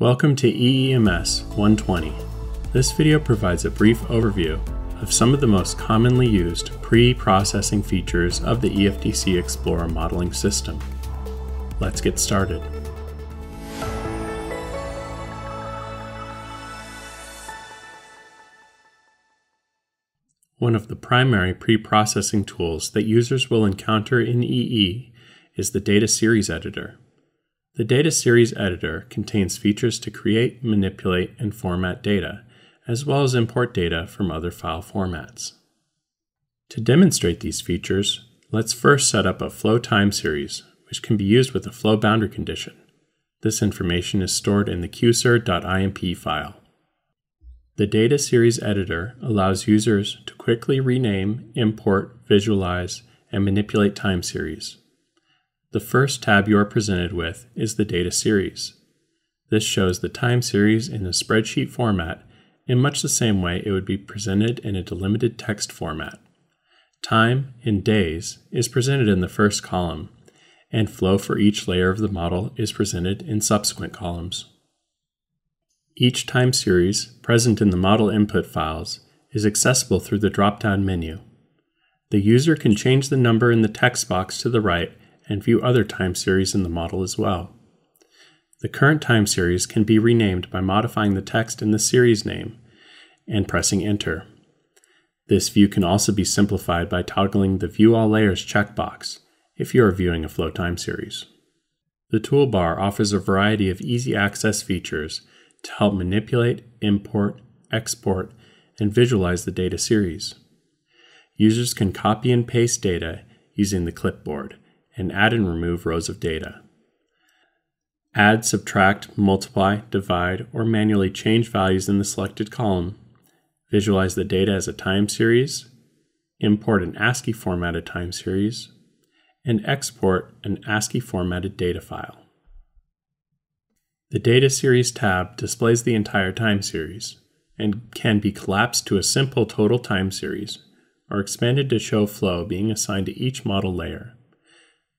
Welcome to EEMS 120. This video provides a brief overview of some of the most commonly used pre-processing features of the EFDC Explorer modeling system. Let's get started. One of the primary pre-processing tools that users will encounter in EE is the Data Series Editor. The Data Series Editor contains features to create, manipulate, and format data, as well as import data from other file formats. To demonstrate these features, let's first set up a flow time series, which can be used with a flow boundary condition. This information is stored in the QSER.IMP file. The Data Series Editor allows users to quickly rename, import, visualize, and manipulate time series. The first tab you are presented with is the data series. This shows the time series in a spreadsheet format in much the same way it would be presented in a delimited text format. Time in days is presented in the first column, and flow for each layer of the model is presented in subsequent columns. Each time series present in the model input files is accessible through the drop-down menu. The user can change the number in the text box to the right and view other time series in the model as well. The current time series can be renamed by modifying the text in the series name and pressing Enter. This view can also be simplified by toggling the View All Layers checkbox if you are viewing a flow time series. The toolbar offers a variety of easy access features to help manipulate, import, export, and visualize the data series. Users can copy and paste data using the clipboard and add and remove rows of data. Add, subtract, multiply, divide, or manually change values in the selected column. Visualize the data as a time series, import an ASCII formatted time series, and export an ASCII formatted data file. The Data Series tab displays the entire time series and can be collapsed to a simple total time series or expanded to show flow being assigned to each model layer.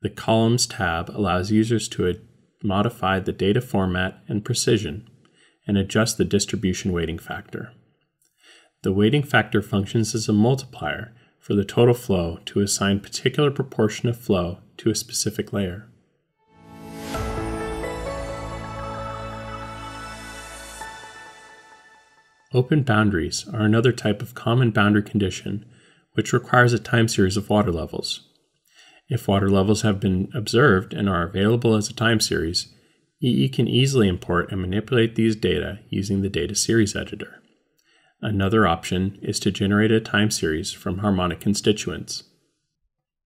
The Columns tab allows users to modify the data format and precision and adjust the distribution weighting factor. The weighting factor functions as a multiplier for the total flow to assign particular proportion of flow to a specific layer. Open boundaries are another type of common boundary condition which requires a time series of water levels. If water levels have been observed and are available as a time series, EE can easily import and manipulate these data using the Data Series Editor. Another option is to generate a time series from harmonic constituents.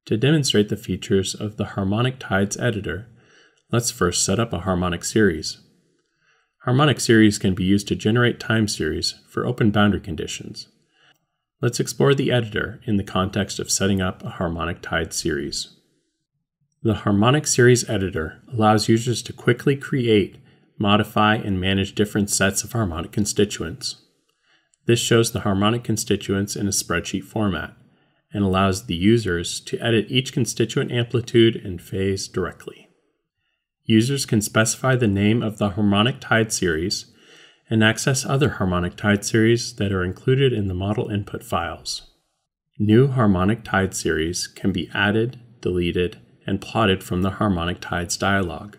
To demonstrate the features of the Harmonic Tides Editor, let's first set up a harmonic series. Harmonic series can be used to generate time series for open boundary conditions. Let's explore the editor in the context of setting up a harmonic tide series. The Harmonic Series Editor allows users to quickly create, modify, and manage different sets of harmonic constituents. This shows the harmonic constituents in a spreadsheet format and allows the users to edit each constituent amplitude and phase directly. Users can specify the name of the harmonic tide series and access other harmonic tide series that are included in the model input files. New harmonic tide series can be added, deleted, and plotted from the Harmonic Tides dialog.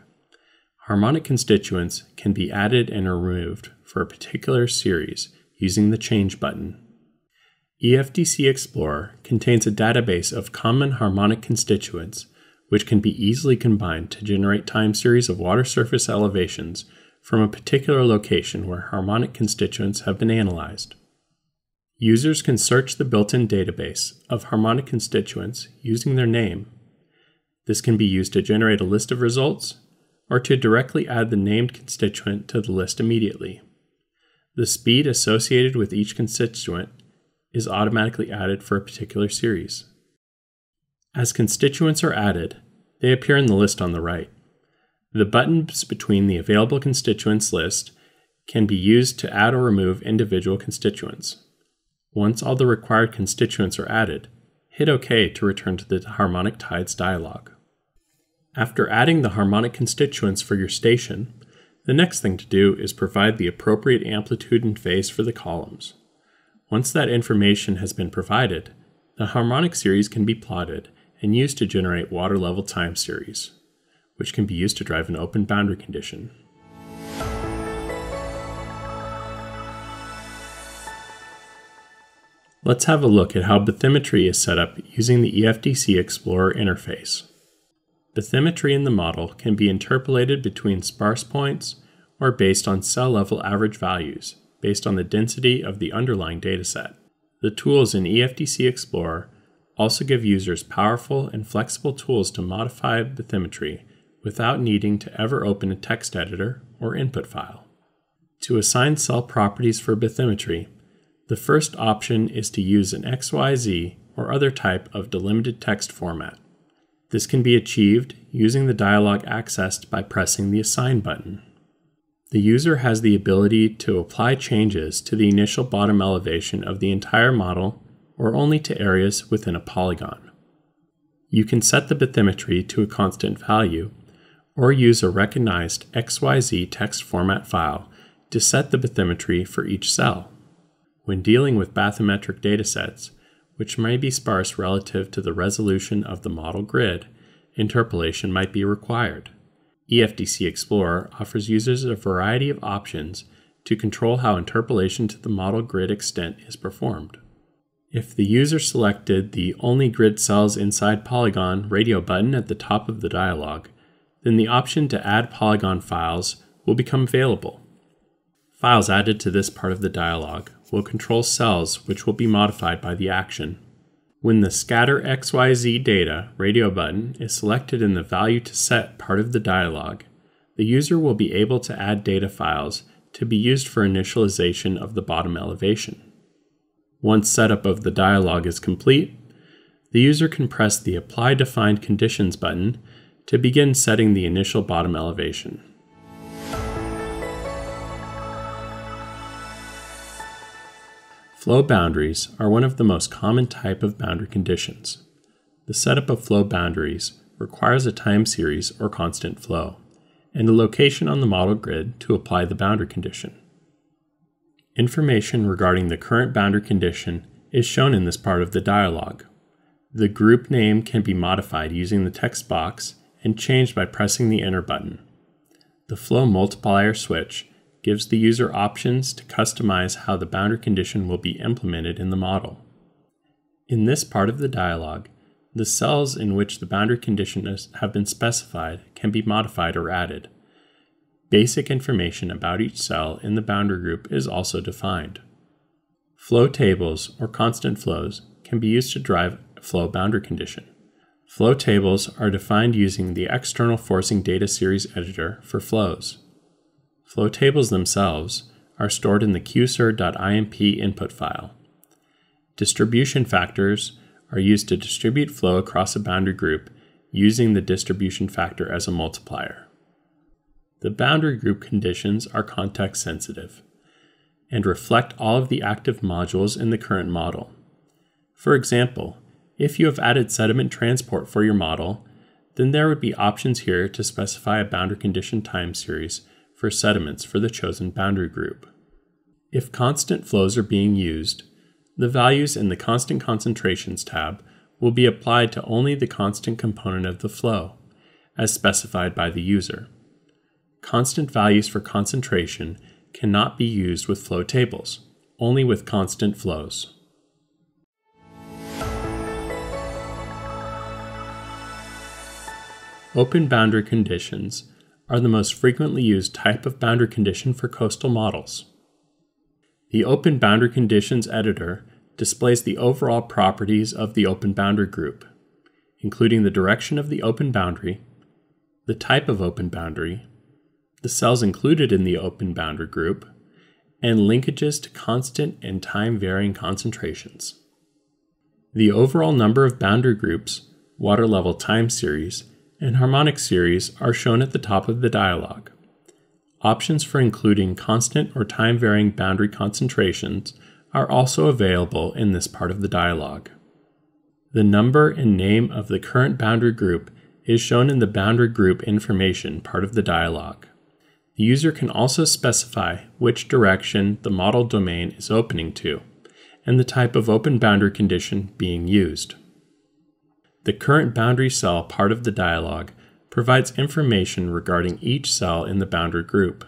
Harmonic constituents can be added and removed for a particular series using the Change button. EFDC Explorer contains a database of common harmonic constituents, which can be easily combined to generate time series of water surface elevations from a particular location where harmonic constituents have been analyzed. Users can search the built-in database of harmonic constituents using their name. This can be used to generate a list of results or to directly add the named constituent to the list immediately. The speed associated with each constituent is automatically added for a particular series. As constituents are added, they appear in the list on the right. The buttons between the available constituents list can be used to add or remove individual constituents. Once all the required constituents are added, hit OK to return to the Harmonic Tides dialog. After adding the harmonic constituents for your station, The next thing to do is provide the appropriate amplitude and phase for the columns. Once that information has been provided, the harmonic series can be plotted and used to generate water level time series, which can be used to drive an open boundary condition. Let's have a look at how bathymetry is set up using the EFDC Explorer interface. Bathymetry in the model can be interpolated between sparse points or based on cell level average values based on the density of the underlying dataset. The tools in EFDC Explorer also give users powerful and flexible tools to modify bathymetry without needing to ever open a text editor or input file. To assign cell properties for bathymetry, the first option is to use an XYZ or other type of delimited text format. This can be achieved using the dialog accessed by pressing the Assign button. The user has the ability to apply changes to the initial bottom elevation of the entire model or only to areas within a polygon. You can set the bathymetry to a constant value or use a recognized XYZ text format file to set the bathymetry for each cell. When dealing with bathymetric datasets, which may be sparse relative to the resolution of the model grid, interpolation might be required. EFDC Explorer offers users a variety of options to control how interpolation to the model grid extent is performed. If the user selected the Only Grid Cells Inside Polygon radio button at the top of the dialog, then the option to add polygon files will become available. Files added to this part of the dialog will control cells which will be modified by the action. When the Scatter XYZ Data radio button is selected in the Value to Set part of the dialog, the user will be able to add data files to be used for initialization of the bottom elevation. Once setup of the dialog is complete, the user can press the Apply Defined Conditions button to begin setting the initial bottom elevation. Flow boundaries are one of the most common type of boundary conditions. The setup of flow boundaries requires a time series or constant flow, and a location on the model grid to apply the boundary condition. Information regarding the current boundary condition is shown in this part of the dialog. The group name can be modified using the text box and changed by pressing the Enter button. The flow multiplier switch gives the user options to customize how the boundary condition will be implemented in the model. In this part of the dialog, the cells in which the boundary conditions have been specified can be modified or added. Basic information about each cell in the boundary group is also defined. Flow tables or constant flows can be used to drive a flow boundary condition. Flow tables are defined using the External Forcing Data Series Editor for flows. Flow tables themselves are stored in the QSER.IMP input file. Distribution factors are used to distribute flow across a boundary group using the distribution factor as a multiplier. The boundary group conditions are context sensitive and reflect all of the active modules in the current model. For example, if you have added sediment transport for your model, then there would be options here to specify a boundary condition time series for sediments for the chosen boundary group. If constant flows are being used, the values in the Constant Concentrations tab will be applied to only the constant component of the flow, as specified by the user. Constant values for concentration cannot be used with flow tables, only with constant flows. Open boundary conditions are the most frequently used type of boundary condition for coastal models. The Open Boundary Conditions editor displays the overall properties of the open boundary group, including the direction of the open boundary, the type of open boundary, the cells included in the open boundary group, and linkages to constant and time-varying concentrations. The overall number of boundary groups, water level time series, and harmonic series are shown at the top of the dialog. Options for including constant or time-varying boundary concentrations are also available in this part of the dialog. The number and name of the current boundary group is shown in the Boundary Group Information part of the dialog. The user can also specify which direction the model domain is opening to, and the type of open boundary condition being used. The current boundary cell part of the dialog provides information regarding each cell in the boundary group.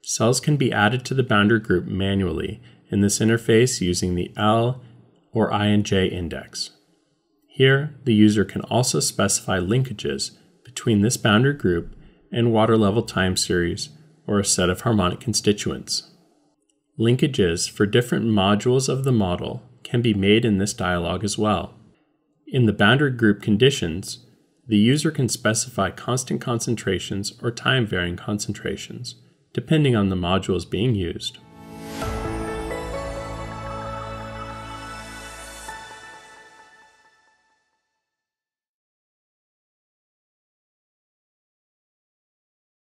Cells can be added to the boundary group manually in this interface using the L or INJ index. Here, the user can also specify linkages between this boundary group and water level time series or a set of harmonic constituents. Linkages for different modules of the model can be made in this dialog as well. In the boundary group conditions, the user can specify constant concentrations or time-varying concentrations, depending on the modules being used.